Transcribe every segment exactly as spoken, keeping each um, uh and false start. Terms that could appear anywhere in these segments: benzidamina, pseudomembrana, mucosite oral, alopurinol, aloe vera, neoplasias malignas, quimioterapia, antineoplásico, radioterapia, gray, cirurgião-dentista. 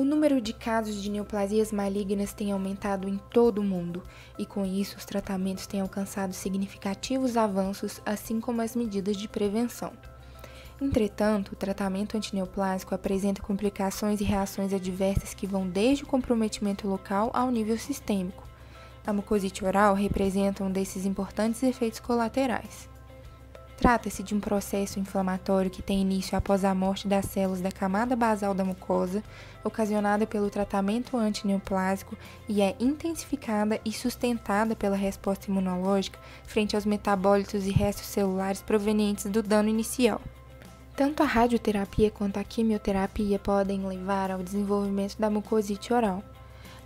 O número de casos de neoplasias malignas tem aumentado em todo o mundo, e com isso os tratamentos têm alcançado significativos avanços, assim como as medidas de prevenção. Entretanto, o tratamento antineoplásico apresenta complicações e reações adversas que vão desde o comprometimento local ao nível sistêmico. A mucosite oral representa um desses importantes efeitos colaterais. Trata-se de um processo inflamatório que tem início após a morte das células da camada basal da mucosa, ocasionada pelo tratamento antineoplásico e é intensificada e sustentada pela resposta imunológica frente aos metabólitos e restos celulares provenientes do dano inicial. Tanto a radioterapia quanto a quimioterapia podem levar ao desenvolvimento da mucosite oral.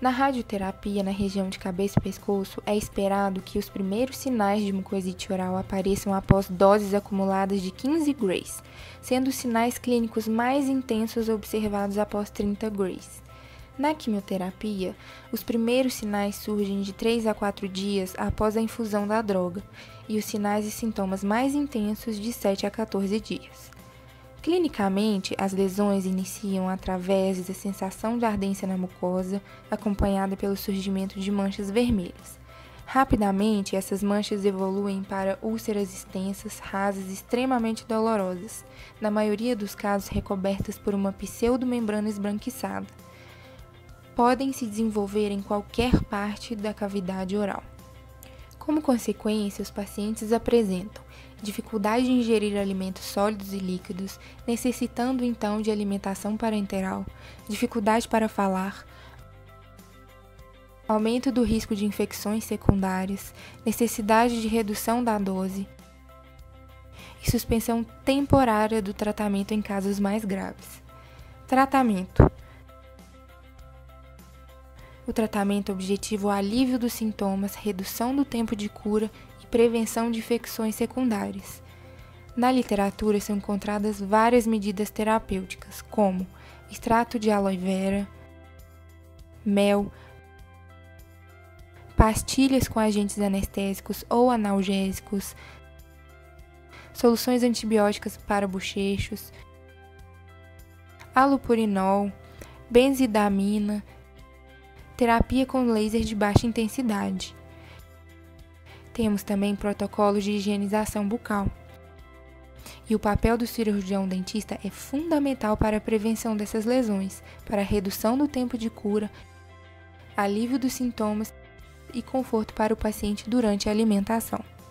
Na radioterapia, na região de cabeça e pescoço, é esperado que os primeiros sinais de mucosite oral apareçam após doses acumuladas de quinze grays, sendo os sinais clínicos mais intensos observados após trinta grays. Na quimioterapia, os primeiros sinais surgem de três a quatro dias após a infusão da droga, e os sinais e sintomas mais intensos de sete a quatorze dias. Clinicamente, as lesões iniciam através da sensação de ardência na mucosa, acompanhada pelo surgimento de manchas vermelhas. Rapidamente, essas manchas evoluem para úlceras extensas, rasas e extremamente dolorosas, na maioria dos casos recobertas por uma pseudomembrana esbranquiçada. Podem se desenvolver em qualquer parte da cavidade oral. Como consequência, os pacientes apresentam dificuldade de ingerir alimentos sólidos e líquidos, necessitando então de alimentação parenteral, dificuldade para falar, aumento do risco de infecções secundárias, necessidade de redução da dose e suspensão temporária do tratamento em casos mais graves. Tratamento. O tratamento objetiva o alívio dos sintomas, redução do tempo de cura e prevenção de infecções secundárias. Na literatura são encontradas várias medidas terapêuticas, como extrato de aloe vera, mel, pastilhas com agentes anestésicos ou analgésicos, soluções antibióticas para bochechos, alopurinol, benzidamina, terapia com laser de baixa intensidade. Temos também protocolos de higienização bucal. E o papel do cirurgião-dentista é fundamental para a prevenção dessas lesões, para a redução do tempo de cura, alívio dos sintomas e conforto para o paciente durante a alimentação.